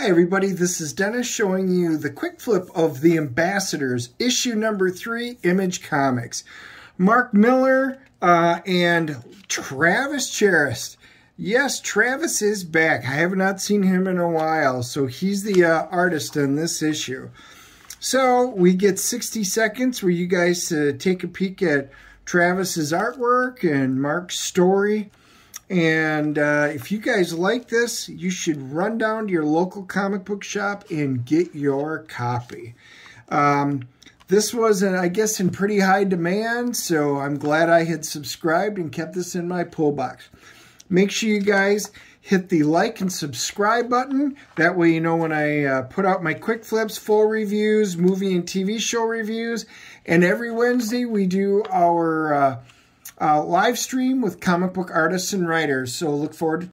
Hi everybody, this is Dennis showing you the quick flip of The Ambassadors, issue number 3, Image Comics. Mark Millar and Travis Charest. Yes, Travis is back. I have not seen him in a while, so he's the artist in this issue. So we get 60 seconds where you guys take a peek at Travis's artwork and Mark's story. And if you guys like this, you should run down to your local comic book shop and get your copy. This was, I guess, in pretty high demand, so I'm glad I had subscribed and kept this in my pull box. Make sure you guys hit the like and subscribe button. That way you know when I put out my quick flips, full reviews, movie and TV show reviews. And every Wednesday we do our live stream with comic book artists and writers, so look forward to